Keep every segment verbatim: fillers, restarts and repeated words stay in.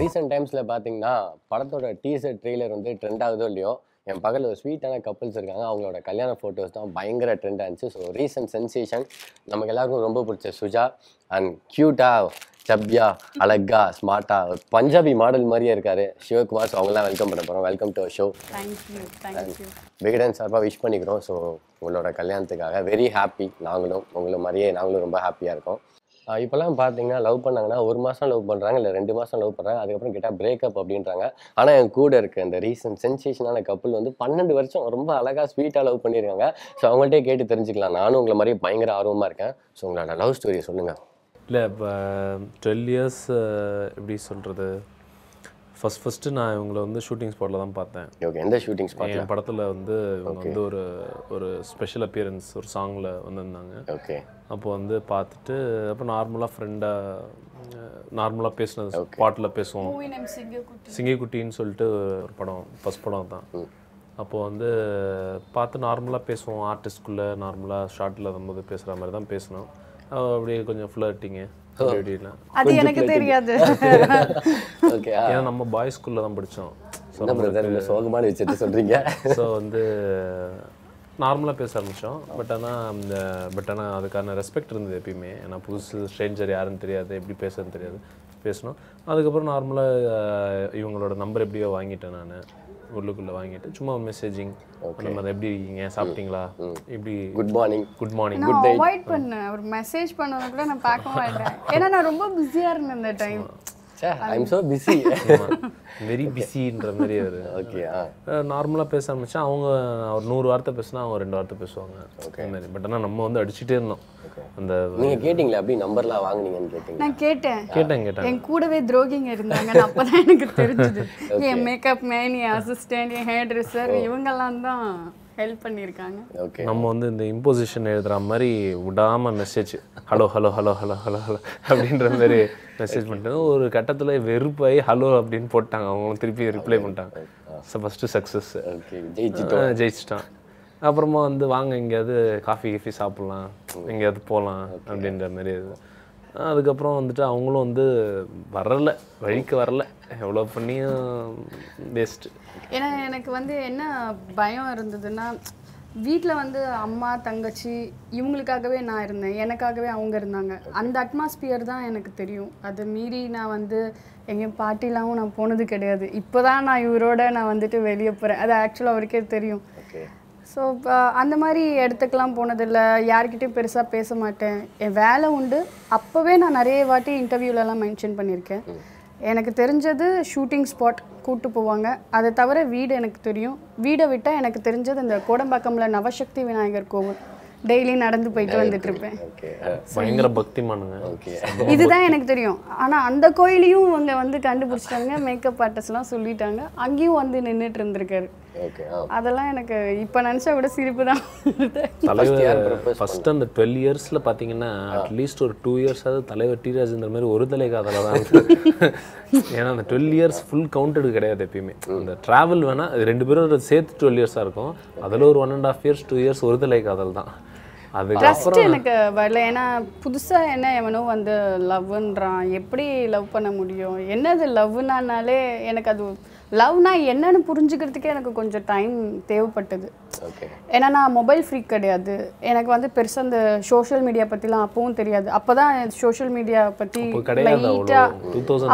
Recent times-ல பாத்தீங்கன்னா படத்தோட டீசர் ட்ரெய்லர் வந்து ட்ரெண்ட் ஆகுதோ இல்லையோ, என் பக்கத்தில் ஒரு ஸ்வீட்டான கப்பிள்ஸ் இருக்காங்க, அவங்களோட கல்யாண ஃபோட்டோஸ் தான் பயங்கர ட்ரெண்டாக இருந்துச்சு. ஸோ ரீசன்ட் சென்சேஷன் நமக்கு எல்லாருக்கும் ரொம்ப பிடிச்ச சுஜா அண்ட் க்யூட்டாக சப்யா அழகா ஸ்மார்ட்டாக பஞ்சாபி மாடல் மாதிரியே இருக்காரு சிவகுமார். ஸோ அவங்களாம் வெல்கம் பண்ண போகிறோம். Welcome to our show. Vikatan சார்பாக விஷ் பண்ணிக்கிறோம். ஸோ உங்களோட கல்யாணத்துக்காக வெரி ஹாப்பி. நாங்களும் உங்களை மாதிரியே நாங்களும் ரொம்ப ஹாப்பியாக இருக்கோம். இப்போலாம் பார்த்தீங்கன்னா லவ் பண்ணாங்கன்னா ஒரு மாதம் லவ் பண்ணுறாங்க, இல்லை ரெண்டு மாதம் லவ் பண்ணுறாங்க, அதுக்கப்புறம் கேட்டால் பிரேக்கப் அப்படின்றாங்க. ஆனால் என் கூட இருக்க இந்த ரீசன்ட் சென்சேஷனான கப்பல் வந்து பன்னெண்டு வருஷம் ரொம்ப அழகாக ஸ்வீட்டாக லவ் பண்ணியிருக்காங்க. ஸோ அவங்கள்ட்டே கேட்டு தெரிஞ்சுக்கலாம். நானும் உங்களை மாதிரி பயங்கர ஆர்வமாக இருக்கேன். ஸோ உங்களோட லவ் ஸ்டோரியை சொல்லுங்கள். இல்லை இப்போ டுவெல் இயர்ஸ் எப்படி சொல்கிறது, ஃபஸ்ட் ஃபஸ்ட்டு நான் இவங்களை வந்து ஷூட்டிங் ஸ்பாட்டில் தான் பார்த்தேன். ஓகே, எந்த ஷூட்டிங் ஸ்பாட்? என் படத்தில் வந்து இவங்க வந்து ஒரு ஒரு ஸ்பெஷல் அப்பியரன்ஸ் ஒரு சாங்கில் வந்திருந்தாங்க. ஓகே, அப்போ வந்து பார்த்துட்டு அப்போ நார்மலாக ஃப்ரெண்டாக நார்மலாக பேசினது ஸ்பாட்டில் பேசுவோம். சிங்கக்குட்டின்னு சொல்லிட்டு ஒரு படம், ஃபஸ்ட் படம் தான். அப்போது வந்து பார்த்து நார்மலாக பேசுவோம், ஆர்டிஸ்ட்குள்ளே நார்மலாக ஷார்ட்டில் வரும்போது பேசுகிற மாதிரி தான் பேசணும். அப்படியே கொஞ்சம் ஃப்ளர்ட்டிங்கு அது எனக்கு தெரியாது. ஓகே, ஏன்னா நம்ம பாய்ஸ் ஸ்கூல்ல தான் படிச்சோம். சோ நம்ம சோகமான விஷயத்தை சொல்றீங்க. சோ வந்து நார்மலா பேச ஆரம்பிச்சோம். பட் ஆனா அந்த பட் ஆனா அதுக்கான ரெஸ்பெக்ட் இருந்தது எப்பயுமே. ஏன்னா புதுசு ஸ்ட்ரேஞ்சர் யாருன்னு தெரியாது, எப்படி பேசுறதுன்னு தெரியாது, பேசணும். அதுக்கப்புறம் நார்மலா இவங்களோட நம்பர் எப்படியோ வாங்கிட்டேன் நான், உள்ளுக்குள்ளே வாங்கிட்டு சும்மா மெசேஜிங். அந்த மாதிரி எப்படி இருக்கீங்க, சாப்பிட்டீங்களா, எப்படி, good morning good morning good night avoid பண்ண. ஒரு மெசேஜ் பண்ணது கூட நான் பார்க்க மாட்டேன், ஏன்னா நான் ரொம்ப பிஸியாக இருந்தேன் அந்த time. I am so busy, very பிஸின்ற மாதிரி ஒரு. ஓகே, நார்மலாக பேச ஆரம்பித்தா அவங்க ஒரு நூறு வார்த்தை பேசினா அவங்க ரெண்டு வார்த்தை பேசுவாங்க. ஓகே மாதிரி. பட் ஆனால் நம்ம வந்து அடிச்சுட்டே இருந்தோம். அந்த நீங்கள் கேட்டிங்களா அப்படி நம்பர்லாம் வாங்கினீங்கன்னு கேட்டீங்க? நான் கேட்டேன் கேட்டேன் கேட்டேன் என் கூடவே துரோகிங்க இருந்தாங்க. அப்போ தான் எனக்கு தெரிஞ்சது, என் மேக்கப் மேன், என் அசிஸ்டன்ட், என் ஹேர் ட்ரெஸ்ஸர், இவங்கெல்லாம் தான் ஹெல்ப் பண்ணியிருக்காங்க. ஓகே, நம்ம வந்து இந்த இம்போசிஷன் எழுதுகிற மாதிரி விடாமல் message, hello hello hello hello hello hello அப்படின்ற மாதிரி மெசேஜ் பண்ணிட்டு ஒரு கட்டத்தில் வெறுப்பாகி ஹலோ அப்படின்னு போட்டாங்க. அவங்களும் திருப்பி ரிப்ளை பண்ணிட்டாங்க. So first success. ஓகே, ஜெயிச்சிட்டோம் ஜெயிச்சிட்டான். அப்புறமா வந்து வாங்க எங்கேயாவது காஃபி கீஃபி சாப்பிட்லாம், எங்கேயாவது போகலாம் அப்படின்ற மாதிரி. அதுக்கப்புறம் வந்துட்டு அவங்களும் வந்து வரலை, வழிக்கு வரலை, எவ்வளோ பண்ணியும் வேஸ்ட்டு. ஏன்னா எனக்கு வந்து என்ன பயம் இருந்ததுன்னா, வீட்டில் வந்து அம்மா தங்கச்சி இவங்களுக்காகவே நான் இருந்தேன், எனக்காகவே அவங்க இருந்தாங்க. அந்த அட்மாஸ்பியர் தான் எனக்கு தெரியும். அதை மீறி நான் வந்து எங்கள் பார்ட்டிலாகவும் நான் போனது கிடையாது. இப்போ தான் நான் இவரோட நான் வந்துட்டு வெளியே போகிறேன், அது ஆக்சுவலாக அவருக்கே தெரியும். ஸோ இப்போ அந்த மாதிரி இடத்துக்கெலாம் போனதில்லை, யார்கிட்டையும் பெருசாக பேச மாட்டேன். என் வேலை உண்டு. அப்போவே நான் நிறைய வாட்டி இன்டர்வியூலலாம் மென்ஷன் பண்ணியிருக்கேன். எனக்கு தெரிஞ்சது ஷூட்டிங் ஸ்பாட் கூப்பிட்டு போவாங்க, அதை தவிர வீடு எனக்கு தெரியும். வீடை விட்டால் எனக்கு தெரிஞ்சது இந்த கோடம்பாக்கமில் நவசக்தி விநாயகர் கோவில், டெய்லி நடந்து போயிட்டு வந்துட்டு இருப்பேன். இதுதான் எனக்கு தெரியும். ஆனால் அந்த கோயிலையும் இவங்க வந்து கண்டுபிடிச்சிட்டாங்க, மேக்கப் ஆர்டிஸ்ட்லாம் சொல்லிட்டாங்க, அங்கேயும் வந்து நின்றுட்டு இருந்திருக்காரு. அதெல்லாம் எனக்கு இப்போ நினச்சா கூட சிரிப்பு தான். ஃபர்ஸ்ட் அந்த டுவெல் இயர்ஸில் பார்த்தீங்கன்னா அட்லீஸ்ட் ஒரு டூ இயர்ஸாவது தலைவர் டி ராஜேந்திர மாதிரி ஒரு தலை காதலாக தான் இருக்குது. ஏன்னா அந்த டுவெல் இயர்ஸ் ஃபுல் கவுண்டடு கிடையாது எப்பயுமே. அந்த ட்ராவல் வேணால் ரெண்டு பேரும் சேர்த்து டுவெல் இயர்ஸாக இருக்கும். அதில் ஒரு one and half years two years ஒரு தலை காதல் தான். அதுக்கப்புறம் எனக்கு வரல. ஏன்னா புதுசாக என்ன எவனோ வந்து லவ்ன்றான், எப்படி லவ் பண்ண முடியும், என்னது லவ்னாலே எனக்கு அது லவ்னா என்னன்னு புரிஞ்சுக்கிறதுக்கே எனக்கு கொஞ்சம் டைம் தேவைப்பட்டது. ஏன்னா நான் மொபைல் ஃப்ரீ கிடையாது, எனக்கு வந்து பெருசாக இந்த சோஷியல் மீடியா பற்றிலாம் அப்பவும் தெரியாது. அப்போ தான் சோஷியல் மீடியா பற்றி லைட்டாக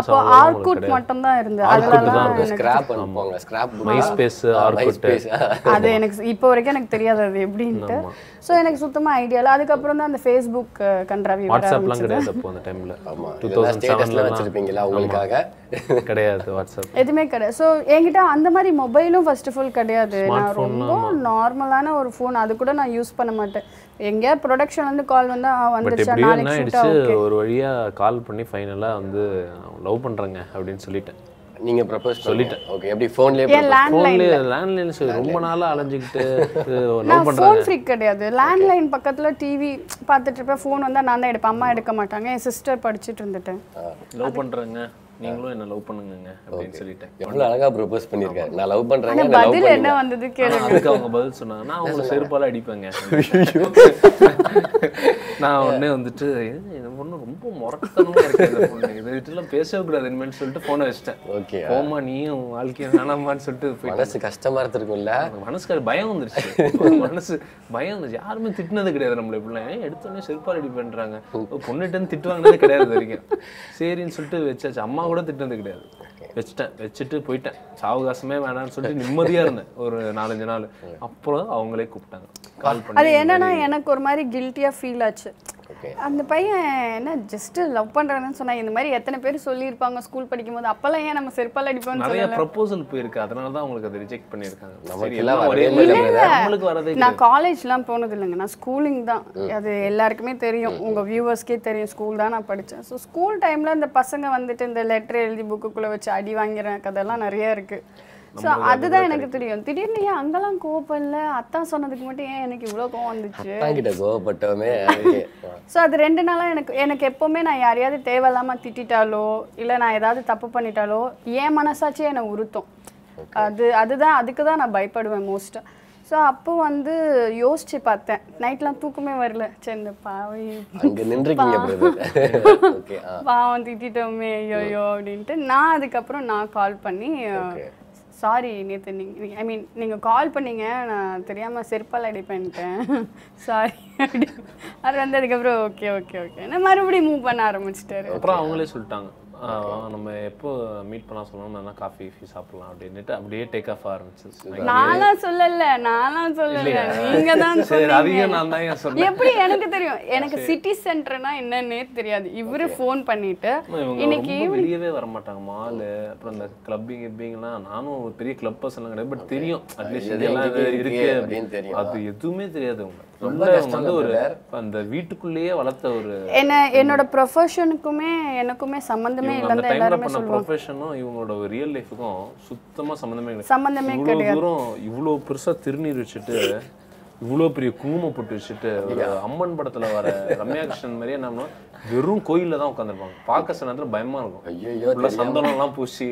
அப்போ ஆர்கூட் மட்டும்தான் இருந்தது. அதெல்லாம் அது எனக்கு இப்போ வரைக்கும் எனக்கு தெரியாது அது எப்படின்ட்டு. ஸோ எனக்கு சுத்தமாக ஐடியாவில். அதுக்கப்புறம் தான் அந்த ஃபேஸ்புக் கண்ட்ராவி கிடையாது, எதுவுமே கிடையாது. ஸோ என்கிட்ட அந்த மாதிரி மொபைலும் ஃபர்ஸ்ட் ஆஃப் ஆல் கிடையாது. நான் ரொம்ப நார்மலான ஒரு ஃபோன் அது கூட நான் யூஸ் பண்ண மாட்டேன். எங்க ப்ரொடக்ஷன்ல இருந்து கால் வந்தா வந்துச்சா நாளைக்கு ஷூட் ஓகே ஒரு வழியா கால் பண்ணி ஃபைனலா வந்து லவ் பண்றங்க அப்படினு சொல்லிட்டேன். நீங்க ப்ரப்போஸ் சொல்லிட்டேன். ஓகே அப்படியே ஃபோன்லயே ஃபோன்லயே லேண்ட்லைன் சொல்லி ரொம்ப நாளா அலைஞ்சிக்கிட்டு லவ் பண்றேன். ஃபோன் ஃப்ரீ கிடையாது. லேண்ட்லைன் பக்கத்துல டிவி பார்த்துட்டு இருப்பேன். ஃபோன் வந்தா நான் தான் எடுப்பேன். அம்மா எடுக்க மாட்டாங்க. என் சிஸ்டர் படிச்சிட்டு இருந்துட்டேன். லவ் பண்றங்க நீங்களும் என்ன லவ் பண்ணுங்கங்க அப்படினு சொல்லிட்டேன். எவ்வளவு அழகா ப்ரப்போஸ் பண்ணிருக்காரு. நான் லவ் பண்றேன். நான் லவ் பண்ணல என்ன வந்தது கேளுங்க. அதுக்கு அவங்க பதில் சொன்னாங்க. நான் அவங்கள செருப்பால அடிப்பேங்க. நான் உடனே வந்துட்டு இந்த பொண்ணு ரொம்ப மொரட்டனமா இருக்கு இந்த பொண்ணு. இதெல்லாம் பேசவே கூடாது என்னன்னு சொல்லிட்டு போன் வச்சிட்டேன். ஓகே. போமா நீ உன் வாழ்க்கைய நானாமான்னு சொல்லிட்டு போய் மனசு கஷ்டமா இருந்திருக்கும்ல. மனசுக்கு பயம் வந்துருச்சு. மனசு பயம் வந்து யாருமே திட்டுனது கிடையாது நம்மள இப்படி எடுத்த உடனே செருப்பால அடிப்பேன்றாங்க. பொண்ணுட்டேன்னு திட்டுவாங்கனே கிடையாது வரைக்கும். சரின்னு சொல்லிட்டு வெச்சாச்சு. அம்மா கூட திட்டது கிடையாது. வெச்சிட்டேன் வெச்சிட்டு போயிட்டேன். சாவகாசமே வேணான்னு சொல்லிட்டு நிம்மதியா இருந்தேன் ஒரு நாலஞ்சு நாள். அப்புறம் அவங்களே கூப்பிட்டாங்க கால் பண்ணி. அது என்னன்னா எனக்கு ஒரு மாதிரி கில்ட்டியா ஃபீல் ஆச்சு. அந்த பையன் என்ன ஜஸ்ட் லவ் பண்றானேன்னு சொன்னா இந்த மாதிரி எத்தனை பேர் சொல்லி இருப்பாங்க ஸ்கூல் படிக்கும்போது. அப்பலாம் ஏன் நம்ம செருப்பால அடிப்போம்னு சொல்ல நிறைய ப்ரொபோசல் போயிருக்கு. அதனால தான் உங்களுக்கு அதை ரிஜெக்ட் பண்ணிருக்காங்க. நமக்கு எல்லாம் வரவே இல்ல. உங்களுக்கு வரதே இல்ல. நான் காலேஜ்லாம் போனது இல்லங்க. நான் ஸ்கூலிங் தான். அது எல்லாருக்குமே தெரியும். உங்க வியூவர்ஸ்க்கே தெரியும். ஸ்கூல் தான் நான் படிச்சேன். சோ ஸ்கூல் டைம்ல இந்த பசங்க வந்துட்டு இந்த லெட்டர் எழுதி புக்குக்குள்ள வச்சு அடி வாங்குற கதெல்லாம் நிறைய இருக்கு. சோ அதுதான் எனக்கு தெரியும். திடீர்னு ஏன் அங்கெல்லாம் கோவம் இல்ல அத்தான் சொன்னதுக்கு மட்டும் ஏன் எனக்கு இவ்வளவு கோவம் வந்துச்சு அத்தாங்கிட்ட கோவப்பட்டோமே. சோ அது ரெண்டு நாளா எனக்கு எனக்கு எப்பவுமே நான் யாரையாவது தேவையில்லாம திட்டிட்டாலோ இல்ல நான் ஏதாவது தப்பு பண்ணிட்டாலோ ஏன் மனசாச்சே என்னை உறுத்தும். அது அதுதான் அதுக்கு தான் நான் பயப்படுவேன் மோஸ்டா. சோ அப்போ வந்து யோசிச்சு பார்த்தேன். நைட்லாம் தூக்கமே வரல. சரி இந்த பாவை அங்க நின்றுக்கீங்க பிரதர். ஓகே பாவம் திட்டிட்டோமே ஐயோ அப்படின்ட்டு நான் அதுக்கப்புறம் நான் கால் பண்ணி சாரி நேத்து நீங்கள் ஐ மீன் நீங்கள் கால் பண்ணீங்க நான் தெரியாமல் செருப்பால் அடிப்பேன்ட்டேன் சாரி அப்படி அது வந்ததுக்கப்புறம் ஓகே ஓகே ஓகே நான் மறுபடியும் மூவ் பண்ண ஆரம்பிச்சிட்டாரு. அப்புறம் அவங்களே சொல்லிட்டாங்க நம்ம எப்போ மீட் பண்ண சொன்னோம் நான் காஃபி ஃபீ சாப்பிடலாம் அப்படின்ட்டு அப்படியே டேக் ஆஃப் ஆரம்பிச்சிருச்சு. நானா சொல்லல நானா சொல்லல நீங்க தான் சொன்னீங்க. சரியா நான் தான் ஏன் சொன்னேன். எப்படி எனக்கு தெரியும் எனக்கு சிட்டி சென்டர்னா என்னன்னே தெரியாது. இவரே ஃபோன் பண்ணிட்டு இன்னைக்கு வெளியவே வர மாட்டாங்க மால் அப்புறம் அந்த கிளப்பிங் கிளப்பிங்லாம் நானும் ஒரு பெரிய கிளப் பர்சன் கிடையாது. பட் தெரியும் அட்லீஸ்ட் இதெல்லாம் இருக்கு அப்படின்னு தெரியும். அது எதுவுமே தெரியாது உங்களுக்கு. ரொம்ப கஷ்டமான ஒரு அந்த வீட்டுக்குள்ளேயே வளர்த்த ஒரு என்ன என்னோட ப்ரொஃபஷனுக்குமே எனக்குமே சம்பந்தமே இல்ல. அந்த எல்லாரும் சொல்லுவாங்க ப்ரொஃபஷனும் இவங்களோட ரியல் லைஃப்க்கும் சுத்தமா சம்பந்தமே இல்ல. சம்பந்தமே கிடையாது. இவ்ளோ பெருசா திருநீர் வச்சிட்டு இவ்ளோ பெரிய குங்குமம் போட்டு வச்சிட்டு அம்மன் படத்துல வர ரம்யா கிருஷ்ணன் மாதிரியே நம்ம வெறும் கோயில்ல தான் உட்கார்ந்திருப்பாங்க. பார்க்க சனத்துல பயமா இருக்கும். ஐயோ சந்தனம் எல்லாம் பூசி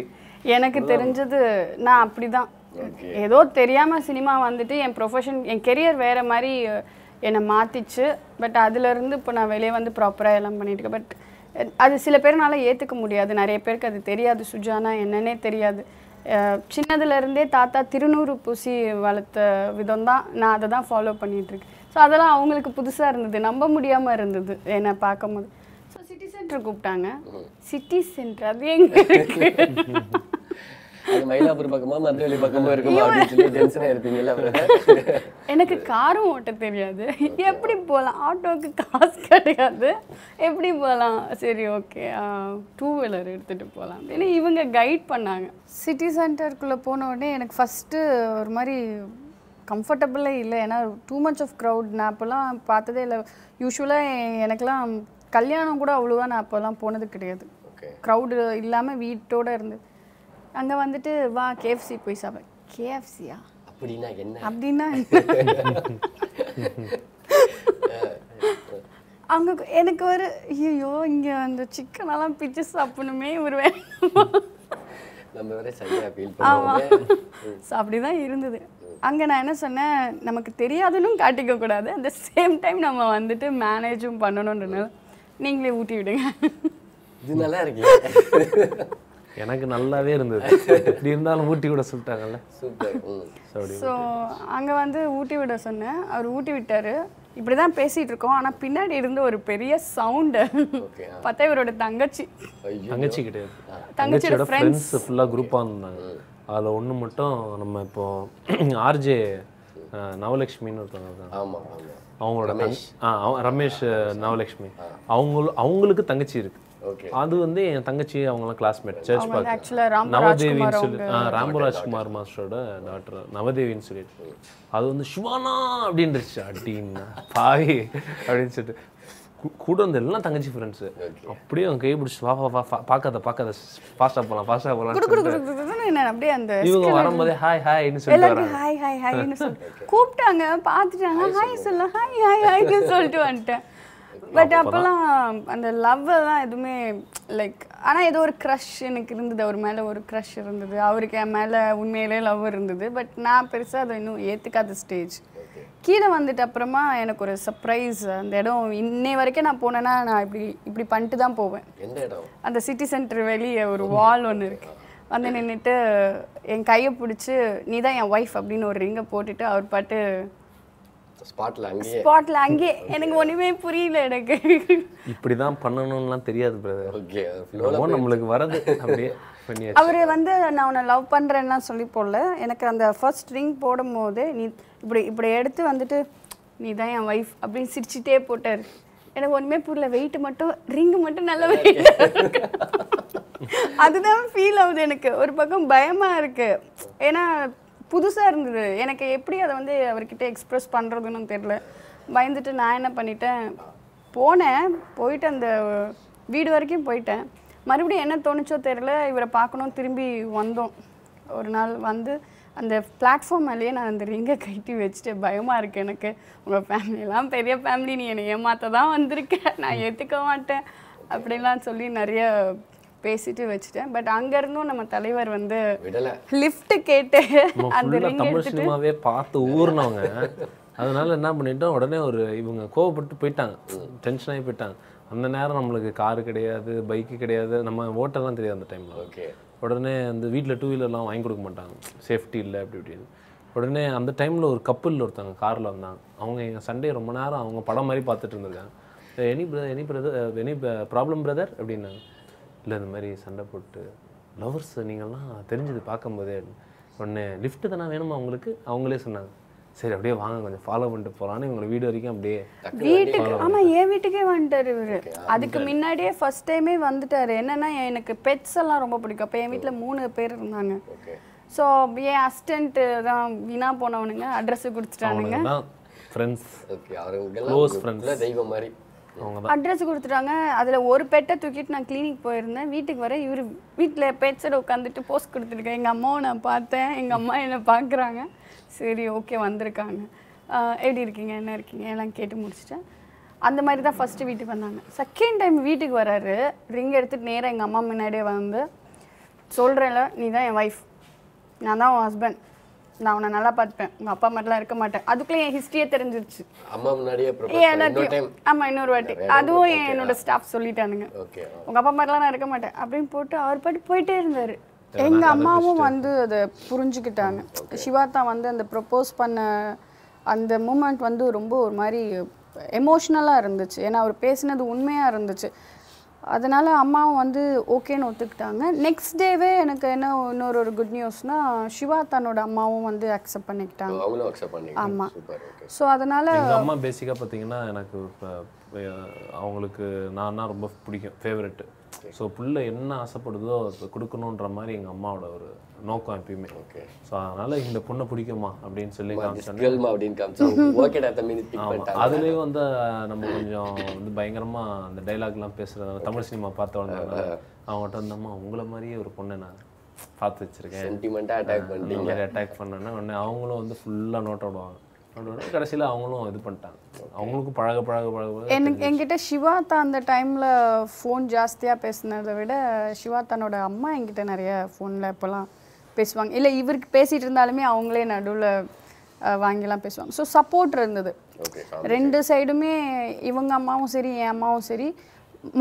எனக்கு தெரிஞ்சது நான் அப்படிதான் ஏதோ தெரியாம சினிமா வந்துட்டு என் ப்ரொஃபஷன் என் கெரியர் வேற மாதிரி என்னை மாத்திச்சு. பட் அதுல இருந்து இப்போ நான் வெளியே வந்து ப்ராப்பரா எல்லாம் பண்ணிட்டு இருக்கேன். பட் அது சில பேர்னால ஏத்துக்க முடியாது. நிறைய பேருக்கு அது தெரியாது. சுஜானா என்னன்னே தெரியாது. சின்னதுல இருந்தே தாத்தா திருநூறு பூசி வளர்த்த விதம் தான் நான் அதை தான் ஃபாலோ பண்ணிட்டு இருக்கேன். ஸோ அதெல்லாம் அவங்களுக்கு புதுசா இருந்தது. நம்ப முடியாம இருந்தது என்னை பார்க்கும் போது. ஸோ சிட்டி சென்டர் கூப்பிட்டாங்க. சிட்டி சென்டர் அது எங்க இருக்கு எனக்கு காரும் ஓட்ட தெரியாது. எப்படி போகலாம் ஆட்டோவுக்கு காசு கிடையாது. எப்படி போகலாம் சரி ஓகே டூ வீலர் எடுத்துட்டு போகலாம் ஏன்னா இவங்க கைட் பண்ணாங்க. சிட்டி சென்டருக்குள்ள போன உடனே எனக்கு ஃபர்ஸ்ட் ஒரு மாதிரி கம்ஃபர்டபுளே இல்லை. ஏன்னா டூ மச் ஆஃப் க்ரௌட் நான் அப்போல்லாம் பார்த்ததே இல்லை. யூஸ்வலாக எனக்கெல்லாம் கல்யாணம் கூட அவ்வளோவா நான் அப்போல்லாம் போனது கிடையாது. க்ரௌடு இல்லாமல் வீட்டோடு இருந்தது. அங்கே வந்துட்டு வா கேஎஃப்சி போய் சாப்பிட கேஎஃப்சியா அப்படின்னா என்ன அப்படின்னா அங்கே எனக்கு ஒரு ஐயோ இங்கே அந்த சிக்கனெல்லாம் பிச்சு சாப்பிடணுமே ஒரு அப்படிதான் இருந்தது. அங்கே நான் என்ன சொன்னேன் நமக்கு தெரியாதுன்னு காட்டிக்க கூடாது. அந்த சேம் டைம் நம்ம வந்துட்டு மேனேஜும் பண்ணணும்ன்றனால நீங்களே ஊட்டி விடுங்க. இது நல்லா இருக்கு. எனக்கு நல்லாவே இருந்தது. இப்படி இருந்தாலும் ஊட்டி விட சொல்லிட்டாங்கல்ல. ஸோ அங்கே வந்து ஊட்டி விட சொன்னேன். அவர் ஊட்டி விட்டார். இப்படி தான் பேசிகிட்டு இருக்கோம். ஆனால் பின்னாடி இருந்து ஒரு பெரிய சவுண்டு பார்த்தா இவரோட தங்கச்சி தங்கச்சி கிடையாது தங்கச்சியோட ஃப்ரெண்ட்ஸ் ஃபுல்லாக குரூப்பாக இருந்தாங்க. அதில் ஒன்று மட்டும் நம்ம இப்போ ஆர்ஜே நவலக்ஷ்மின்னு ஒருத்தவங்க அவங்களோட ஆ ரமேஷ் நவலக்ஷ்மி அவங்களும் அவங்களுக்கு தங்கச்சி இருக்குது. அது வந்து என் தங்கச்சி அவங்கள கிளாஸ்மேட் சர்ச் பார்க்க एक्चुअली ராமராஜ்குமார் ராமராஜ்குமார் மாஸ்டரோட டாக்டர் நவதேவின்னு சொல்லிட்டு அது வந்து சிவானா அப்படின்றச்சு அடின்னா பாவி அப்படினு சொல்லிட்டு கூட வந்து எல்லாம் தங்கச்சி ஃப்ரெண்ட்ஸ் அப்படியே அவங்க கை பிடிச்சு வா வா பாக்காத பாக்காத ஃபாஸ்டா போலாம் ஃபாஸ்டா போலாம் என்ன அப்படியே அந்த இவங்க வரும்போது ஹாய் ஹாய்னு சொல்றாங்க ஹாய் ஹாய் ஹாய்னு கூப்டாங்க பாத்துட்டாங்க ஹாய் சொல்ல ஹாய் ஹாய் ஹாய்னு சொல்லிட்டு வந்துட்டேன். பட் அப்பெல்லாம் அந்த லவ்வெல்லாம் எதுவுமே லைக் ஆனால் ஏதோ ஒரு க்ரஷ் எனக்கு இருந்தது, அவர் மேலே ஒரு க்ரஷ் இருந்தது, அவருக்கு என் மேலே உண்மையிலே லவ் இருந்தது. பட் நான் பெருசாக அதை இன்னும் ஏற்றுக்காத ஸ்டேஜ். கீழே வந்துட்டு அப்புறமா எனக்கு ஒரு சர்ப்ரைஸ், அந்த இடம் இன்னை வரைக்கும் நான் போனேன்னா நான் இப்படி இப்படி பண்ணிட்டு தான் போவேன். அந்த சிட்டி சென்டர் வெளியே ஒரு வால் ஒன்று இருக்குது, வந்து நின்றுட்டு என் கையை பிடிச்சி நீ தான் என் ஒய்ஃப் அப்படின்னு ஒரு ரிங்கை போட்டுட்டு அவர் பாட்டு ஸ்பாட்ல அங்கே ஸ்பாட்ல அங்கே எனக்கு ஒண்ணுமே புரியல. எனக்கு இப்படி தான் பண்ணனும்லாம் தெரியாது பிரதர். ஓகே ஃப்ளோல நமக்கு வரது அப்படியே பண்ணியாச்சு. அவர் வந்து நான் உன்னை லவ் பண்றேன்னா சொல்லி போல எனக்கு அந்த ஃபர்ஸ்ட் ரிங் போடும்போது நீ இப்படி இப்படி எடுத்து வந்துட்டு நீ தான் என் வைஃப் அப்படி சிரிச்சிட்டே போட்டார். எனக்கு ஒண்ணுமே புரியல, வெயிட் மட்டும் ரிங் மட்டும் நல்ல வெயிட் அதுதான் ஃபீல் ஆகுது. எனக்கு ஒரு பக்கம் பயமா இருக்கு, ஏன்னா புதுசாக இருந்தது எனக்கு, எப்படி அதை வந்து அவர்கிட்ட எக்ஸ்ப்ரெஸ் பண்ணுறதுன்னு தெரியல. பயந்துட்டு நான் என்ன பண்ணிட்டேன், போனேன் போயிட்டு அந்த வீடு வரைக்கும் போயிட்டேன். மறுபடியும் என்ன தோணுச்சோ தெரியல, இவரை பார்க்கணும் திரும்பி வந்தோம். ஒரு நாள் வந்து அந்த பிளாட்ஃபார்ம் மேலேயே நான் அந்த ரிங்கை கட்டி வச்சுட்டு பயமாக இருக்குது எனக்கு, உங்கள் ஃபேமிலியெல்லாம் பெரிய ஃபேமிலி, நீ என்னை ஏமாற்ற தான் வந்திருக்கேன், நான் ஏற்றுக்க மாட்டேன் அப்படின்லாம் சொல்லி நிறைய பேசிட்டு வச்சிட்டேன். பட் அங்க இருந்தும் நம்ம தலைவர் வந்து லிஃப்ட் கேட்டு அந்த ரிங் எடுத்துட்டுவே பார்த்து ஊர்னவங்க. அதனால என்ன பண்ணிட்டோம், உடனே ஒரு இவங்க கோவப்பட்டு போயிட்டாங்க, டென்ஷன் ஆகி போயிட்டாங்க. அந்த நேரம் நம்மளுக்கு காரு கிடையாது, பைக்கு கிடையாது, நம்ம ஓட்டெல்லாம் தெரியாது அந்த டைம்ல. ஓகே உடனே அந்த வீட்டில் டூ வீலர்லாம் வாங்கி கொடுக்க மாட்டாங்க, சேஃப்டி இல்லை அப்படி இப்படின்னு. உடனே அந்த டைம்ல ஒரு கப்பல் ஒருத்தவங்க காரில் வந்தாங்க, அவங்க எங்கள் சண்டே ரொம்ப நேரம் அவங்க படம் மாதிரி பார்த்துட்டு இருந்தாங்க. Any brother any brother any problem brother அப்படின்னாங்க. இல்லை இந்த மாதிரி சண்டை போட்டு லவர்ஸ் நீங்கள்லாம் தெரிஞ்சது பார்க்கும்போதே. உடனே லிஃப்ட்டு தானே வேணுமா அவங்களுக்கு, அவங்களே சொன்னாங்க. சரி அப்படியே வாங்க கொஞ்சம் ஃபாலோ பண்ணிட்டு போகலான்னு இவங்க வீடு வரைக்கும் அப்படியே வீட்டுக்கு. ஆமாம் என் வீட்டுக்கே வந்துட்டார் இவர். அதுக்கு முன்னாடியே ஃபர்ஸ்ட் டைமே வந்துட்டார். என்னென்னா எனக்கு பெட்ஸ் எல்லாம் ரொம்ப பிடிக்கும். அப்போ என் வீட்டில் மூணு பேர் இருந்தாங்க. ஸோ என் அசிஸ்டண்ட்டு தான் வீணா போனவனுங்க அட்ரஸு கொடுத்துட்டானுங்க. ஃப்ரெண்ட்ஸ் க்ளோஸ் ஃப்ரெண்ட்ஸ் தெய்வம் மாதிரி அட்ரஸ் கொடுத்துட்டாங்க. அதில் ஒரு பெட்டை தூக்கிட்டு நான் கிளினிக் போயிருந்தேன். வீட்டுக்கு வர இவர் வீட்டில் பேச்சோட உட்காந்துட்டு போஸ்ட் கொடுத்துருக்கேன். எங்கள் அம்மாவை நான் பார்த்தேன், எங்கள் அம்மா என்னை பார்க்குறாங்க. சரி ஓகே வந்திருக்காங்க, எப்படி இருக்கீங்க என்ன இருக்கீங்க எல்லாம் கேட்டு முடிச்சுட்டேன். அந்த மாதிரி தான் ஃபஸ்ட்டு வீட்டுக்கு வந்தாங்க. செகண்ட் டைம் வீட்டுக்கு வராரு, ரிங் எடுத்துகிட்டு நேராக எங்கள் அம்மா முன்னாடியே வந்து சொல்கிறேன்ல நீ தான் என் ஒய்ஃப், நான் தான் உன் ஹஸ்பண்ட், நான் உன்னை நல்லா பார்த்துப்பேன், உங்கள் அப்பா மாதிரிலாம் இருக்க மாட்டேன். அதுக்குள்ளே என் ஹிஸ்ட்ரியே தெரிஞ்சிருச்சு. ஆமாம் இன்னொரு வாட்டி அதுவும் என்னோட ஸ்டாஃப் சொல்லிட்டானுங்க, உங்கள் அப்பா மாதிரிலாம் நான் இருக்க மாட்டேன் அப்படின்னு போட்டு அவர் பாட்டு போயிட்டே இருந்தார். எங்கள் அம்மாவும் வந்து அதை புரிஞ்சுக்கிட்டாங்க. சிவாத்தா வந்து அந்த ப்ரப்போஸ் பண்ண அந்த மூமெண்ட் வந்து ரொம்ப ஒரு மாதிரி எமோஷ்னலாக இருந்துச்சு, ஏன்னா அவர் பேசினது உண்மையாக இருந்துச்சு. அதனால் அம்மாவும் வந்து ஓகேன்னு ஒத்துக்கிட்டாங்க. நெக்ஸ்ட் டேவே எனக்கு என்ன இன்னொரு ஒரு குட் நியூஸ்னால் சிவா தன்னோட அம்மாவும் வந்து அக்செப்ட் பண்ணிக்கிட்டாங்க. அவங்களும் அக்செப்ட் பண்ணிட்டாங்க. ஆமாம் ஸோ அதனால் அம்மா பேசிக்காக பார்த்தீங்கன்னா எனக்கு அவங்களுக்கு நான்னா ரொம்ப பிடிக்கும், ஃபேவரெட்டு. ஸோ புள்ள என்ன ஆசைப்படுதோ அது கொடுக்கணுன்ற மாதிரி எங்கள் அம்மாவோட ஒரு நோக்கம் எப்பயுமே. ஓகே ஸோ அதனால் இந்த பொண்ணை பிடிக்குமா அப்படின்னு சொல்லி காமிச்சாங்க. அதுலேயும் வந்து நம்ம கொஞ்சம் வந்து பயங்கரமாக அந்த டைலாக்லாம் பேசுகிறத தமிழ் சினிமா பார்த்து வளர்ந்ததுனால அவங்ககிட்ட வந்தோம்மா உங்களை மாதிரியே ஒரு பொண்ணை நான் பார்த்து வச்சுருக்கேன், அட்டாக் பண்ணேன்னா உடனே அவங்களும் வந்து ஃபுல்லாக நோட்ட விடுவாங்க. கடைசியில் அவங்களும் இது பண்ணிட்டாங்க. அவங்களுக்கும் பழக பழக பழக எனக்கு என்கிட்ட சிவாத்தா அந்த டைமில் ஃபோன் ஜாஸ்தியாக பேசினதை விட சிவாத்தானோட அம்மா என்கிட்ட நிறைய ஃபோனில் இப்போலாம் பேசுவாங்க. இல்லை இவருக்கு பேசிகிட்டு இருந்தாலுமே அவங்களே நடுவில் வாங்கிலாம் பேசுவாங்க. ஸோ சப்போர்ட் இருந்தது ரெண்டு சைடுமே, இவங்க அம்மாவும் சரி என் அம்மாவும் சரி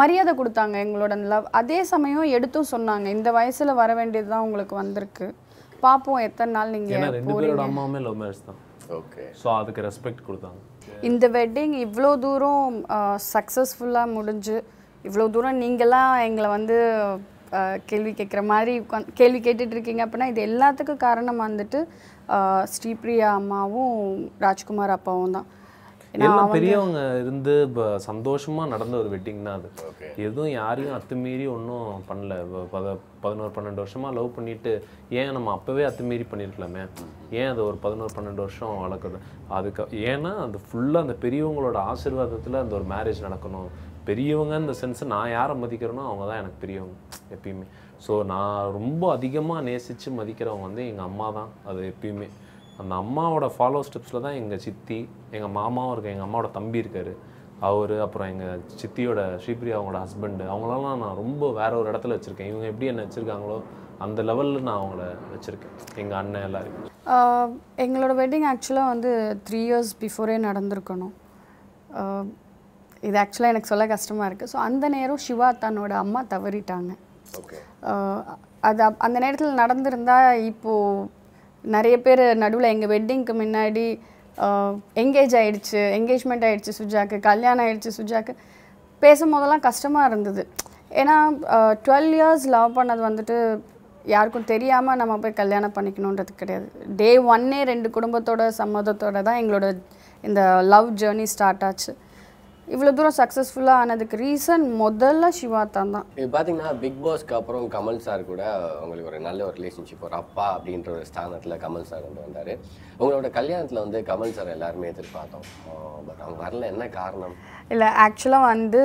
மரியாதை கொடுத்தாங்க எங்களோட லவ். அதே சமயம் எடுத்தும் சொன்னாங்க இந்த வயசில் வர வேண்டியது தான் உங்களுக்கு வந்திருக்கு, பார்ப்போம் எத்தனை நாள் நீங்கள். ஓகே ஸோ அதுக்கு ரெஸ்பெக்ட் கொடுத்தாங்க. இந்த வெட்டிங் இவ்வளோ தூரம் சக்ஸஸ்ஃபுல்லாக முடிஞ்சு இவ்வளோ தூரம் நீங்களாம் எங்களை வந்து கேள்வி கேட்குற மாதிரி கேள்வி கேட்டுட்ருக்கீங்க அப்படின்னா இது எல்லாத்துக்கும் காரணம் வந்துட்டு ஸ்ரீபிரியா அம்மாவும் ராஜ்குமார் அப்பாவும் தான். எல்லாம் பெரியவங்க இருந்து சந்தோஷமா நடந்த ஒரு வெட்டிங் தான் அது. எதுவும் யாரையும் அத்துமீறி ஒன்றும் பண்ணல. பதினோரு பன்னெண்டு வருஷமா லவ் பண்ணிட்டு ஏன் நம்ம அப்பவே அத்துமீறி பண்ணிருக்கலாமே, ஏன் அது ஒரு பதினோரு பன்னெண்டு வருஷம் வளர்க்குறது அதுக்கு? ஏன்னா அது ஃபுல்லாக அந்த பெரியவங்களோட ஆசீர்வாதத்தில் அந்த ஒரு மேரேஜ் நடக்கணும். பெரியவங்க இந்த சென்ஸ் நான் யாரை மதிக்கிறேனோ அவங்க தான் எனக்கு பெரியவங்க எப்பயுமே. ஸோ நான் ரொம்ப அதிகமாக நேசித்து மதிக்கிறவங்க வந்து எங்கள் அம்மா தான். அது எப்பயுமே அந்த அம்மாவோட ஃபாலோ ஸ்டெப்ஸில் தான் எங்கள் சித்தி, எங்கள் மாமாவும் இருக்க, எங்கள் அம்மாவோட தம்பி இருக்கார் அவர், அப்புறம் எங்கள் சித்தியோட ஸ்ரீபிரியா அவங்களோட ஹஸ்பண்டு, அவங்களெல்லாம் நான் ரொம்ப வேற ஒரு இடத்துல வச்சுருக்கேன். இவங்க எப்படி என்ன வச்சுருக்காங்களோ அந்த லெவலில் நான் அவங்கள வச்சுருக்கேன், எங்கள் அண்ணன் எல்லாருக்கும். எங்களோட வெட்டிங் ஆக்சுவலாக வந்து த்ரீ இயர்ஸ் பிஃபோரே நடந்திருக்கணும். இது ஆக்சுவலாக எனக்கு சொல்ல கஷ்டமாக இருக்குது. ஸோ அந்த நேரம் சிவா தன்னோட அம்மா தவறிட்டாங்க. அது அந்த நேரத்தில் நடந்திருந்தால் இப்போது நிறைய பேர் நடுவில் எங்கள் வெட்டிங்க்கு முன்னாடி எங்கேஜ் ஆகிடுச்சு, எங்கேஜ்மெண்ட் ஆகிடுச்சு சுஜாக்கு, கல்யாணம் ஆகிடுச்சு சுஜாக்கு பேசும்போதெல்லாம் கஷ்டமாக இருந்தது. ஏன்னா டுவெல் இயர்ஸ் லவ் பண்ணது வந்துட்டு யாருக்கும் தெரியாமல் நம்ம போய் கல்யாணம் பண்ணிக்கணுன்றது கிடையாது. டே ஒன்னே ரெண்டு குடும்பத்தோட சம்மதத்தோடு தான் எங்களோட இந்த லவ் ஜேர்னி ஸ்டார்ட் ஆச்சு. இவ்வளோ தூரம் சக்ஸஸ்ஃபுல்லாக ஆனதுக்கு ரீசன் முதல்ல சிவா தான் தான். இப்போ பார்த்தீங்கன்னா பிக் பாஸ்க்கு அப்புறம் கமல் சார் கூட உங்களுக்கு ஒரு நல்ல ஒரு ரிலேஷன்ஷிப், ஒரு அப்பா அப்படின்ற ஒரு ஸ்தானத்தில் கமல் சார் கொண்டு வந்தார். உங்களோட கல்யாணத்தில் வந்து கமல் சார் எல்லாருமே எதிர்பார்த்தோம், பட் அவங்க வரல. என்ன காரணம்? இல்லை, ஆக்சுவலாக வந்து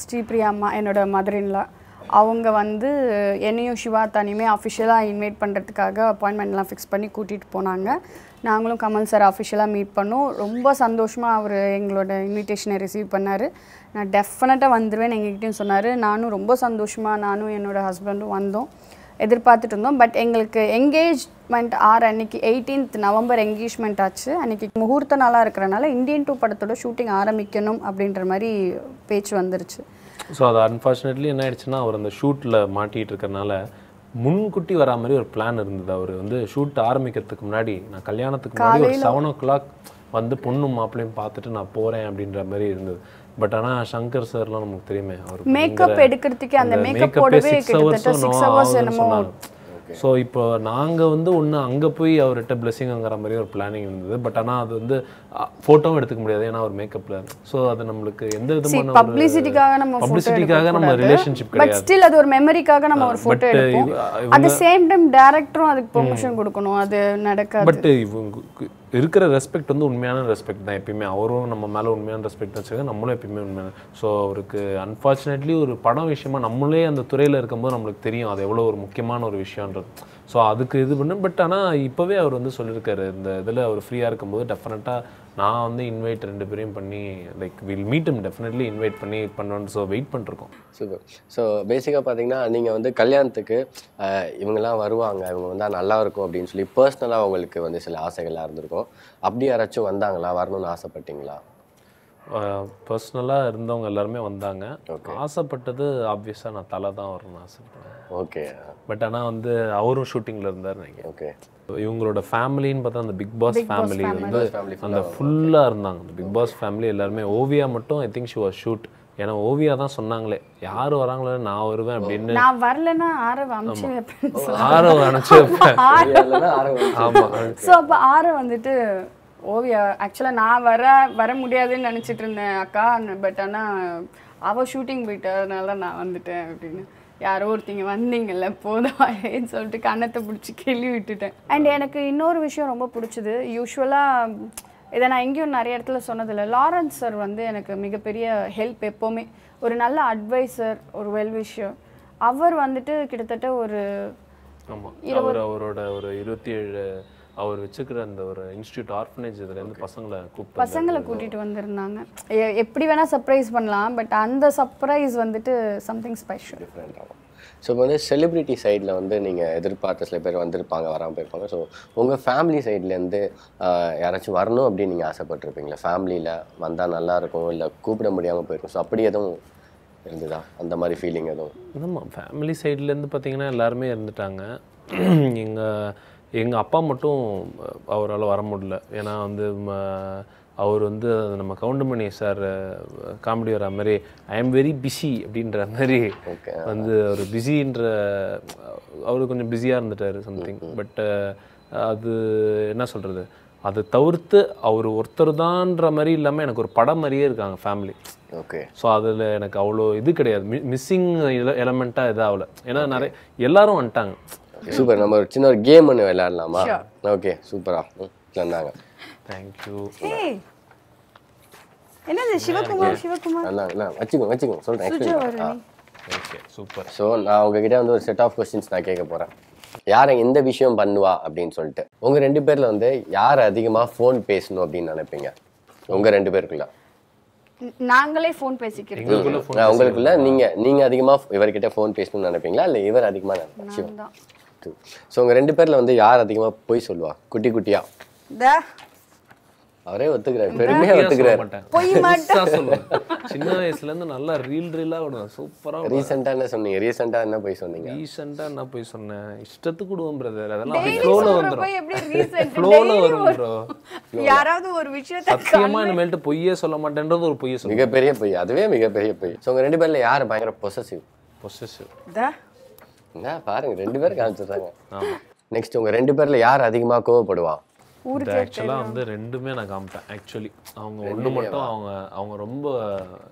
ஸ்ரீபிரியா அம்மா என்னோட மதரின்லாம் அவங்க வந்து என்னையும் சிவா தானியுமே அஃபிஷியலாக இன்வைட் பண்ணுறதுக்காக அப்பாயின்மெண்ட்லாம் ஃபிக்ஸ் பண்ணி கூட்டிகிட்டு போனாங்க. நாங்களும் கமல் சார் அஃபிஷியலாக மீட் பண்ணோம். ரொம்ப சந்தோஷமாக அவர் எங்களோட இன்விடேஷனை ரிசீவ் பண்ணார். நான் டெஃபினட்டாக வந்துடுவேன் எங்ககிட்டையும் சொன்னார். நானும் ரொம்ப சந்தோஷமாக நானும் என்னோடய ஹஸ்பண்டும் வந்தோம், எதிர்பார்த்துட்டு இருந்தோம். பட் எங்களுக்கு எங்கேஜ்மெண்ட் ஆறு அன்றைக்கி எயிட்டீன்த் நவம்பர் எங்கேஜ்மெண்ட் ஆச்சு. அன்றைக்கி முகூர்த்த நாளாக இருக்கிறனால இந்தியன் டூ படத்தோட ஷூட்டிங் ஆரம்பிக்கணும் அப்படின்ற மாதிரி பேச்சு வந்துருச்சு. ஸோ அது அன்ஃபார்ச்சுனேட்லி என்ன ஆயிடுச்சுன்னா, அவர் அந்த ஷூட்டில் மாட்டிகிட்டு இருக்கிறனால முன்கூட்டி வரா மாதிரி ஒரு பிளான் இருந்தது. அவர் வந்து ஷூட் ஆரம்பிக்கிறதுக்கு முன்னாடி, நான் கல்யாணத்துக்கு முன்னாடி ஒரு செவன் ஓ கிளாக் வந்து பொண்ணும் மாப்பிள்ளையும் பார்த்துட்டு நான் போகிறேன் அப்படின்ற மாதிரி இருந்தது. பட் ஆனால் சங்கர் சார்லாம் நமக்கு தெரியுமே, அவர் மேக்கப் எடுக்கிறதுக்கு அந்த மேக்கப் போடவே சிக்ஸ் ஹவர்ஸ் என்னமோ. ஸோ இப்போ நாங்கள் வந்து ஒன்று அங்கே போய் அவர்கிட்ட பிளெஸிங்குங்கிற மாதிரி ஒரு பிளானிங் இருந்தது. பட் ஆனால் அது வந்து ஃபோட்டோவும் எடுத்துக்க முடியாது, ஏன்னா ஒரு மேக்கப்ல. ஸோ அது நம்மளுக்கு எந்த விதமான பப்ளிசிட்டிக்காக நம்ம பப்ளிசிட்டிக்காக நம்ம ரிலேஷன்ஷிப் கிடையாது, பட் ஸ்டில் அது ஒரு மெமரிக்காக நம்ம ஒரு ஃபோட்டோ எடுப்போம். அட் தி சேம் டைம் டைரக்டரும் அதுக்கு பெர்மிஷன் கொடுக்கணும், அது நடக்காது. பட் இருக்கிற ரெஸ்பெக்ட் வந்து உண்மையான ரெஸ்பெக்ட் தான் எப்பயுமே. அவரும் நம்ம மேலே உண்மையான ரெஸ்பெக்ட் வச்சுருக்காங்க, நம்மளும் எப்பயுமே உண்மையான. ஸோ அவருக்கு அன்ஃபார்ச்சுனேட்லி ஒரு படம் விஷயமா நம்மளே அந்த துறையில் இருக்கும்போது நம்மளுக்கு தெரியும் அது எவ்வளோ ஒரு முக்கியமான ஒரு விஷயன்றது. ஸோ அதுக்கு இது பண்ணு. பட் ஆனால் இப்போவே அவர் வந்து சொல்லியிருக்காரு, இந்த இதில் அவர் ஃப்ரீயாக இருக்கும்போது டெஃபினட்டாக நான் வந்து இன்வைட் ரெண்டு பேரையும் பண்ணி like will meet him definitely invite பண்ணி பண்ணணும்னு ஸோ வெயிட் பண்ணிருக்கோம். சூப்பர். ஸோ பேசிக்காக பார்த்தீங்கன்னா நீங்கள் வந்து கல்யாணத்துக்கு இவங்கெல்லாம் வருவாங்க, இவங்க வந்தால் நல்லா இருக்கும் அப்படின்னு சொல்லி பர்சனலாக உங்களுக்கு வந்து சில ஆசைகளாக இருந்திருக்கும். அப்படி யாராச்சும் வந்தாங்களா, வரணும்னு ஆசைப்பட்டீங்களா? பர்சனலாக இருந்தவங்க எல்லாருமே வந்தாங்க. ஆசைப்பட்டது ஆப்வியஸாக நான் தலை தான் வரணும்னு ஆசைப்பட்டேன். ஓகே. பட் ஆனால் வந்து அவரும் ஷூட்டிங்கில் இருந்தார். நீங்கள் ஓகே, இவங்களோட ஃபேமிலின்னு பார்த்தா அந்த பிக் பாஸ் ஃபேமிலி வந்து அந்த ஃபுல்லாக இருந்தாங்க. அந்த பிக் பாஸ் ஃபேமிலி எல்லாருமே. ஓவியா மட்டும் I think she was shoot. ஏன்னா ஓவியா தான் சொன்னாங்களே, யார் வராங்களோ நான் வருவேன் அப்படின்னு. நான் வரலன்னா ஆரவ அனுப்பிச்சு ஆரவ அனுப்பிச்சு ஆமாம். ஸோ அப்போ ஆரவ வந்துட்டு ஓவியா ஆக்சுவலாக நான் வர வர முடியாதுன்னு நினச்சிட்டு இருந்தேன் அக்கா, பட் ஆனால் அவள் ஷூட்டிங் போயிட்டு அதனால நான் வந்துட்டேன் அப்படின்னு. யாரோ ஒருத்தங்க வந்தீங்கல்ல போதான்னு சொல்லிட்டு கண்ணத்தை பிடிச்சி கிள்ளி விட்டுட்டேன். அண்ட் எனக்கு இன்னொரு விஷயம் ரொம்ப பிடிச்சது. யூஸ்வலாக இதை நான் எங்கேயும் நிறைய இடத்துல சொன்னதில்லை. லாரன்ஸ் சார் வந்து எனக்கு மிகப்பெரிய ஹெல்ப் எப்போவுமே. ஒரு நல்ல அட்வைஸர், ஒரு வெல்விஷர். அவர் வந்துட்டு கிட்டத்தட்ட ஒரு இருபது அவரோட ஒரு இருபத்தி ஏழு அவர் வச்சுக்கிற அந்த ஒரு இன்ஸ்டியூட் ஆர்ஃபனேஜ் இதுலேருந்து பசங்களை கூப்பிட்டு பசங்களை கூட்டிகிட்டு வந்திருந்தாங்க. எப்படி வேணால் சர்ப்ரைஸ் பண்ணலாம், பட் அந்த சர்ப்ரைஸ் வந்துட்டு சம்திங் ஸ்பெஷல், டிஃப்ரெண்ட் ஆகும். ஸோ இப்போ வந்து செலிப்ரிட்டி சைடில் வந்து நீங்கள் எதிர்பார்த்த சில பேர் வந்திருப்பாங்க, வராமல் போயிருப்பாங்க. ஸோ உங்கள் ஃபேமிலி சைட்லேருந்து யாராச்சும் வரணும் அப்படின்னு நீங்கள் ஆசைப்பட்டிருப்பீங்களா? ஃபேமிலியில் வந்தால் நல்லாயிருக்கும், இல்லை கூப்பிட முடியாமல் போயிருக்கும். ஸோ அப்படி எதுவும் இருந்ததா, அந்த மாதிரி ஃபீலிங் எதுவும்? ஆமாம், ஃபேமிலி சைட்லேருந்து பார்த்தீங்கன்னா எல்லாருமே இருந்துட்டாங்க. எங்கள் எங்கள் அப்பா மட்டும் அவரால் வர முடியல. ஏன்னா வந்து அவர் வந்து நம்ம கவுண்டமணி சார் காமெடி வர மாதிரி ஐ ஆம் வெரி பிஸி அப்படின்ற மாதிரி வந்து அவர் பிஸின்ற அவர் கொஞ்சம் பிஸியாக இருந்துட்டார் சம்திங். பட் அது என்ன சொல்கிறது, அது தவிர்த்து அவர் ஒருத்தர் தான்ற மாதிரி இல்லாமல் எனக்கு ஒரு படம் மாதிரியே இருக்காங்க ஃபேமிலி. ஓகே, ஸோ அதில் எனக்கு அவ்வளோ இது கிடையாது, மி மிஸ்ஸிங் எலமெண்ட்டாக இதாகல. ஏன்னா நிறைய எல்லாரும் வந்துட்டாங்க. சூப்பர், நம்ம ஒரு சின்ன ஒரு கேம் ஒன்று விளையாடலாமா? ஓகே, சூப்பராக வந்தாங்க. தேங்க்யூ. என்னது சிவகுமார்? சிவகுமார் வச்சுக்கோங்க வச்சுக்கோங்க சொல்கிறேன். Okay super. ஸோ நான் உங்ககிட்ட வந்து ஒரு செட் ஆஃப் கொஸ்டின்ஸ் நான் கேட்க போகிறேன். யார் இந்த விஷயம் பண்ணுவா அப்படின்னு சொல்லிட்டு உங்கள் ரெண்டு பேரில் வந்து யார் அதிகமாக ஃபோன் பேசணும் அப்படின்னு நினைப்பீங்க? உங்கள் ரெண்டு பேருக்குள்ள நாங்களே ஃபோன் பேசிக்கிறோம். உங்களுக்குள்ள நீங்கள் நீங்கள் அதிகமாக இவர்கிட்ட ஃபோன் பேசணும்னு நினைப்பீங்களா இல்லை இவர் அதிகமாக நினைப்பீங்களா? ஸோ உங்கள் ரெண்டு பேரில் வந்து யார் அதிகமாக போய் சொல்லுவா? குட்டி குட்டியா அவரே ஒத்துக்கிறார், பெருமையாக ஒத்துக்கிறார். சின்ன வயசுலேருந்து நல்லா ரீல் ரீலாக விடுவேன். சூப்பராக. ரீசெண்டாக என்ன சொன்னீங்க? ரீசெண்டாக என்ன போய் சொன்னீங்க? ரீசெண்டாக என்ன போய் சொன்னேன்? இஷ்டத்துக்கு விடுவோம் பிரதர், அதெல்லாம் ஃப்ளோவில் வந்துடும். ஃப்ளோவில் வரும் ப்ரோ. யாராவது ஒரு விஷயத்தை சத்தியமாக இனிமேல்ட்டு பொய்யே சொல்ல மாட்டேன்றது ஒரு பொய்யை சொல்ல, மிகப்பெரிய பொய், அதுவே மிகப்பெரிய பொய். ஸோ உங்கள் ரெண்டு பேரில் யார் பயங்கர பொசசிவ்? பொசசிவ் என்ன பாருங்க, ரெண்டு பேரும் காமிச்சிடுறாங்க. ஆமாம். நெக்ஸ்ட் உங்கள் ரெண்டு பேரில் யார் அதிகமாக கோவப்படுவா? ஆக்சுவலாக வந்து ரெண்டுமே நான் காமிப்பேன். ஆக்சுவலி அவங்க ஒன்று மட்டும் அவங்க அவங்க ரொம்ப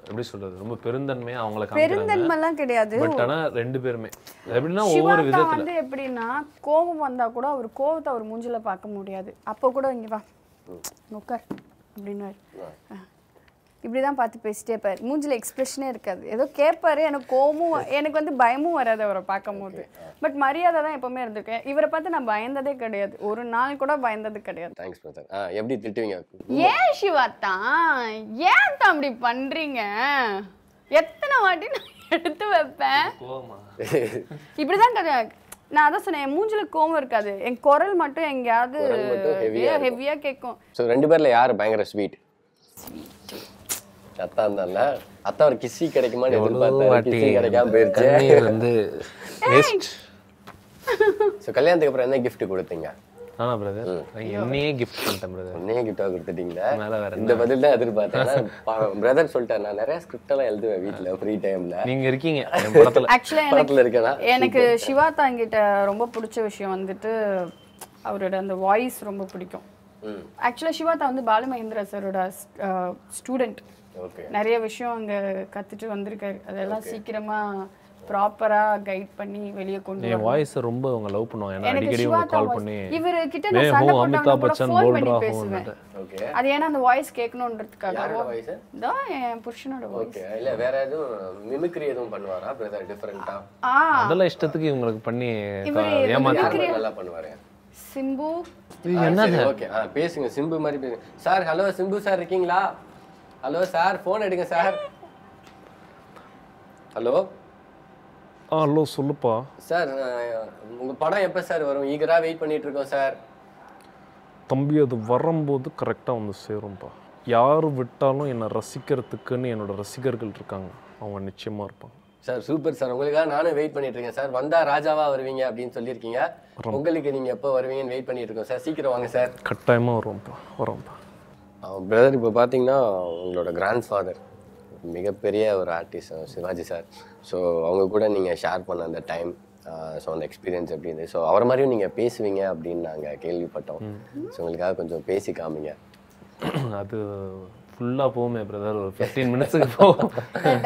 எப்படி சொல்கிறது, ரொம்ப பெருந்தன்மையாக அவங்கள காமிக்கிறாங்க கிடையாது. பட் ஆனால் ரெண்டு பேருமே எப்படின்னா ஒவ்வொரு விதத்தில் வந்து எப்படின்னா கோபம் வந்தால் கூட அவர் கோபத்தை அவர் மூஞ்சில் பார்க்க முடியாது. அப்போ கூட இங்கே வா உட்கார் அப்படின்னு இப்படி தான் பார்த்து பேசிட்டே இருப்பார். மூஞ்சில் எக்ஸ்பிரஷனே இருக்காது. ஏதோ கேட்பாரு, எனக்கு கோவமும் எனக்கு வந்து பயமும் வராது அவரை பார்க்கும் போது. பட் மரியாதை தான் எப்போவுமே இருந்திருக்கேன். இவரை பார்த்து நான் பயந்ததே கிடையாது, ஒரு நாள் கூட பயந்தது கிடையாது. Thanks brother. எப்படி திட்டுவீங்க? ஏன் சிவா தான் ஏன் தான் அப்படி பண்ணுறீங்க? எத்தனை வாட்டி நான் எடுத்து வைப்பேன். இப்படி தான் கிடையாது. நான் அதான் சொன்னேன், மூஞ்சில கோவம் இருக்காது, என் குரல் மட்டும் எங்கேயாவது ஹெவியாக கேட்கும். ஸோ ரெண்டு பேரில் யார் பயங்கர ஸ்வீட்? அத்தா இருந்தால அத்தா ஒரு கிசி கிடைக்குமா கிடைக்காம போயிருச்சு. கல்யாணத்துக்கு அப்புறம் என்ன கிஃப்ட் கொடுத்தீங்க? ஆனா பிரதர் என்னையே கிஃப்ட் பண்ணிட்டேன் பிரதர். என்னையே கிஃப்டாக கொடுத்துட்டீங்களா? இந்த பதில் தான் எதிர்பார்த்தேன். பிரதர் சொல்லிட்டேன், நான் நிறைய ஸ்கிரிப்ட் எல்லாம் எழுதுவேன் வீட்டில் ஃப்ரீ டைமில். நீங்கள் இருக்கீங்க படத்தில் இருக்கேன்னா. எனக்கு சிவா தாங்கிட்ட ரொம்ப பிடிச்ச விஷயம் வந்துட்டு அவரோட அந்த வாய்ஸ் ரொம்ப பிடிக்கும். ஆக்சுவலாக சிவா தான் வந்து பாலு மகேந்திரா சாரோட ஸ்டூடெண்ட். நிறைய விஷயம் அங்கே கற்றுட்டு வந்திருக்காரு. அதெல்லாம் சீக்கிரமாக ப்ராப்பராக கைட் பண்ணி வெளியே கொண்டு வாய்ஸ் ரொம்ப அவங்க லவ் பண்ணுவாங்க. அடிக்கடி கால் பண்ணி இவர்கிட்ட நான் சண்டை போட்டு பேசுவேன். அது ஏன்னா அந்த வாய்ஸ் கேட்கணுன்றதுக்காக தான். என் புருஷனோட வாய்ஸ் இல்லை, வேற எதுவும் மிமிக்ரி எதுவும் பண்ணுவாரா பிரதர் டிஃபரெண்டாக? அதெல்லாம் இஷ்டத்துக்கு இவங்களுக்கு பண்ணி ஏமாத்தி நல்லா பண்ணுவாரு. சிம்பு என்னது? ஓகே பேசுங்க, சிம்பு மாதிரி பேசுங்க. சார் ஹலோ, சிம்பு சார் இருக்கீங்களா? ஹலோ சார், ஃபோன் எடுங்க சார். ஹலோ ஹலோ சொல்லுப்பா. சார் உங்கள் படம் எப்போ சார் வரும்? ஈகராக வெயிட் பண்ணிகிட்ருக்கோம் சார். தம்பி அது வரும்போது கரெக்டாக வந்து சேரும்பா. யார் விட்டாலும் என்னை ரசிக்கிறதுக்குன்னு என்னோட ரசிகர்கள் இருக்காங்க, அவங்க நிச்சயமாக இருப்பாங்க. சார் சூப்பர் சார், உங்களுக்காக நானும் வெயிட் பண்ணிகிட்ருக்கேன் சார். வந்தால் ராஜாவாக வருவீங்க அப்படின்னு சொல்லியிருக்கீங்க. உங்களுக்கு நீங்கள் எப்போ வருவீங்கன்னு வெயிட் பண்ணிகிட்ருக்கோம் சார். சீக்கிரம் வாங்க சார். கட்டாயமாக வருவோம்ப்பா வருவோம்ப்பா. பிரதர் இப்போ பார்த்தீங்கன்னா உங்களோட கிராண்ட் ஃபாதர் மிகப்பெரிய ஒரு ஆர்டிஸ்ட் சிவாஜி சார். ஸோ அவங்க கூட நீங்கள் ஷேர் பண்ண அந்த டைம், ஸோ அந்த எக்ஸ்பீரியன்ஸ் அப்படின்னு, ஸோ அவரை மாதிரியும் நீங்கள் பேசுவீங்க அப்படின்னு நாங்கள் கேள்விப்பட்டோம். ஸோ உங்களுக்காக கொஞ்சம் பேசி காமிங்க. அது ஃபுல்லாக போகுமே பிரதர், ஒரு ஃபிஃப்டீன் மினிட்ஸுக்கு போகும்.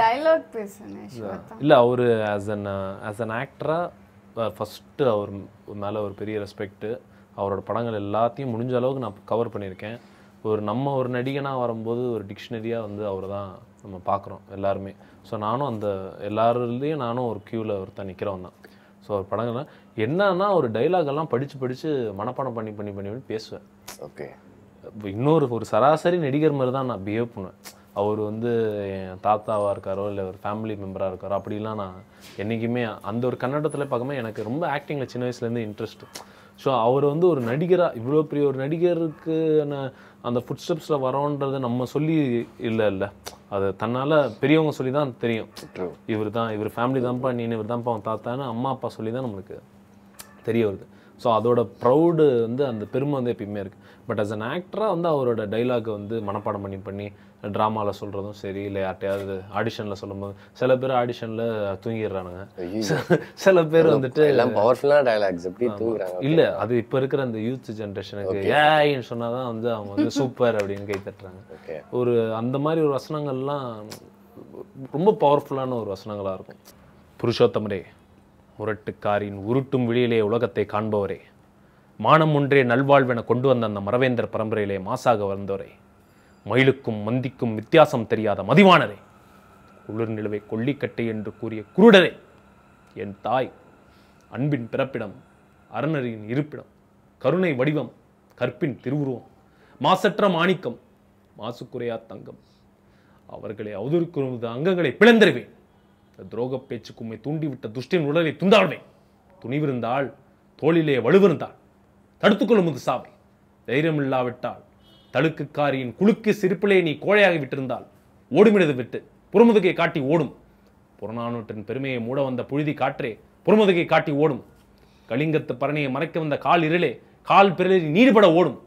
டைலாக் பேசுங்க. இல்லை அவர் ஆஸ் அன் ஆஸ் அன் ஆக்டராக ஃபஸ்ட்டு அவர் மேலே ஒரு பெரிய ரெஸ்பெக்ட்டு. அவரோட படங்கள் எல்லாத்தையும் முடிஞ்ச அளவுக்கு நான் கவர் பண்ணியிருக்கேன். ஒரு நம்ம ஒரு நடிகனாக வரும்போது ஒரு டிக்ஷனரியாக வந்து அவரை தான் நம்ம பார்க்குறோம் எல்லாருமே. ஸோ நானும் அந்த எல்லாருலேயும் நானும் ஒரு க்யூவில் ஒருத்தன் நிற்கிறவன் தான். ஸோ ஒரு படங்கள்லாம் என்னன்னா ஒரு டைலாகெல்லாம் படித்து படித்து மனப்பாடம் பண்ணி பண்ணி பண்ணி பண்ணி பேசுவேன். ஓகே, இன்னொரு ஒரு சராசரி நடிகர் மாதிரி தான் நான் பிஹேவ் பண்ணுவேன். அவர் வந்து என் தாத்தாவாக இருக்காரோ இல்லை ஒரு ஃபேமிலி மெம்பராக இருக்காரோ அப்படிலாம் நான் என்றைக்குமே அந்த ஒரு கண்ணோட்டத்தில் பார்க்கும்போது எனக்கு ரொம்ப ஆக்டிங்கில் சின்ன வயசுலேருந்து இன்ட்ரெஸ்ட்டு. ஸோ அவர் வந்து ஒரு நடிகராக இவ்வளோ பெரிய ஒரு நடிகருக்கு அந்த ஃபுட் ஸ்டெப்ஸில் வரோன்றதை நம்ம சொல்லி இல்லை இல்லை அது தன்னால் பெரியவங்க சொல்லி தான் தெரியும். இவர் தான் இவர் ஃபேமிலி தான்ப்பா நீ இவர் தான்ப்பா அவன் தாத்தான்னு அம்மா அப்பா சொல்லி தான் நம்மளுக்கு தெரிய வருது. ஸோ அதோட ப்ரௌடு வந்து அந்த பெருமை வந்து எப்பயுமே இருக்குது. பட் ஆஸ் அன் ஆக்டராக வந்து அவரோட டைலாக் வந்து மனப்பாடம் பண்ணி பண்ணி drama la solradum seri illa yaartayadu audition la solumbodhu sila per audition la thoongirranga sila per vandittu illa powerful dialogues appadi thoongiranga illa adu ipo irukra and youth generation ku ai nu sonnadha vandu avanga vandu super appdinu kai thattranga oru andha mari oru vasanangal la romba powerful ana oru vasanangala irukum purushotthamare முரட்டுக்காரின் உருட்டும் விழியிலே உலகத்தை காண்பவரே, மானம் ஒன்றே நல்வாழ்வென கொண்டு வந்த அந்த மரவேந்தர் பரம்பரையிலே மாசாக வந்தோரே, மயிலுக்கும் மந்திக்கும் வித்தியாசம் தெரியாத மதிவானரே, குளிர் நிலவை கொல்லிக்கட்டை என்று கூறிய குருடரே, என் தாய் அன்பின் பிறப்பிடம், அரணரின் இருப்பிடம், கருணை வடிவம், கற்பின் திருவுருவம், மாசற்ற மாணிக்கம், மாசுக்குறையா தங்கம், அவர்களை அவதூறுக்குறுவது அங்கங்களை பிளந்தறிவேன், துரோக பேச்சுக்கு உம்மை தூண்டிவிட்ட துஷ்டின் உடலை துண்டாடுவேன். துணிவிருந்தால் தோளிலே வலுவிருந்தால் தடுத்துக்கொள்ளும் முது சாவை. தைரியம் இல்லாவிட்டால் தழுக்குக்காரியின் குலுக்கு சிரிப்பிலே நீ கோழையாகி விட்டிருந்தால் ஓடுமிடது விட்டு புறமுதுகை காட்டி ஓடும். புறநானூற்றின் பெருமையை மூட வந்த புழுதி காற்றே புறமுதுகை காட்டி ஓடும். கலிங்கத்து பரணியை மறைக்க வந்த கால் இருளே கால் பிறலில் நீடுபட ஓடும்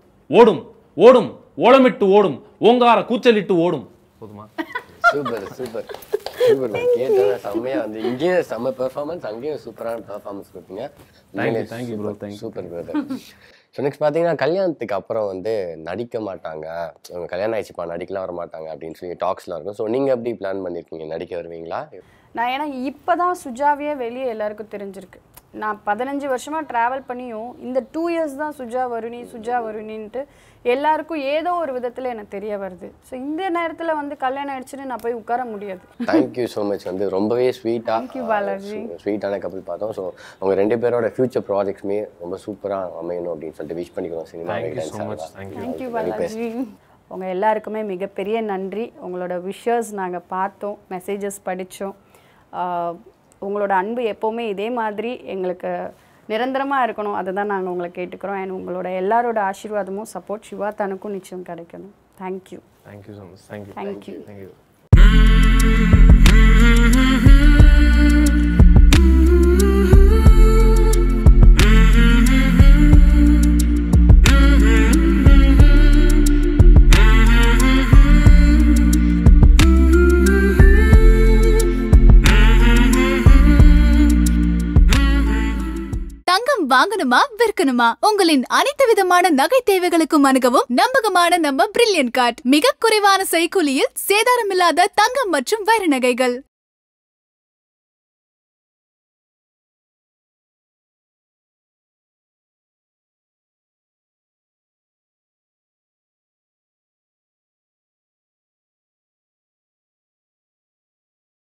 ஓடும் ஓடும் ஓலமிட்டு ஓடும் ஓங்கார கூச்சலிட்டு ஓடும். போதுமா? Super super super. கேட்டா செம்மையா வந்து இங்கே செம்ம பெர்ஃபார்மன்ஸ், அங்கேயும் சூப்பரான பெர்ஃபார்மன்ஸ் கொடுத்தீங்க. Thank you thank you bro. Thank you. Super brother. So next பார்த்தீங்கன்னா கல்யாணத்துக்கு அப்புறம் வந்து நடிக்க மாட்டாங்க, அவங்க கல்யாணம் ஆயிடுச்சுப்பா நடிக்கலாம் வர மாட்டாங்க அப்படின்னு சொல்லி டாக்ஸ்லாம் இருக்கும். ஸோ நீங்கள் எப்படி பிளான் பண்ணியிருக்கீங்க, நடிக்க வருவீங்களா? நான் ஏன்னா இப்போ தான் சுஜாவே வெளியே எல்லாருக்கும் தெரிஞ்சிருக்கு. நான் பதினஞ்சு வருஷமாக ட்ராவல் பண்ணியும் இந்த டூ இயர்ஸ் தான் சுஜா வருணி சுஜா வருணின்ட்டு எல்லாருக்கும் ஏதோ ஒரு விதத்தில் எனக்கு தெரிய வருது. ஸோ இந்த நேரத்தில் வந்து கல்யாணம் ஆயிடுச்சுன்னு நான் போய் உட்கார முடியாது. Thank you so much. வந்து ரொம்பவே ஸ்வீட்டாக தேங்க்யூ பாலாஜி ஸ்வீட்டான கப்பல் பார்த்தோம். ஸோ அவங்க ரெண்டு பேரோட ஃபியூச்சர் ப்ராஜெக்ட்ஸுமே ரொம்ப சூப்பராக அமையணும் அப்படின்னு சொல்லிட்டு விஷ் பண்ணிக்கிறோம். Cinema thank you Balaji. உங்கள் எல்லாருக்குமே மிகப்பெரிய நன்றி. உங்களோட விஷஸ் நாங்கள் பார்த்தோம், மெசேஜஸ் படித்தோம். உங்களோட அன்பு எப்போவுமே இதே மாதிரி எங்களுக்கு நிரந்தரமாக இருக்கணும், அதை தான் நாங்கள் உங்களை கேட்டுக்கிறோம். அண்ட் உங்களோட எல்லாரோட ஆசீர்வாதமும் சப்போர்ட் சிவா தனக்கும் நிச்சயம் கிடைக்கணும். Thank you thank you so much. Thank you thank you thank you. வாங்கணுமா விற்கணுமா? உங்களின் அனைத்து விதமான நகை தேவைகளுக்கும் அணுகவும் நம்பகமான நம்ம பிரில்லியன் கார்ட். மிக குறைவான செய்கூலியில் சேதாரமில்லாத தங்கம் மற்றும் வைர நகைகள்.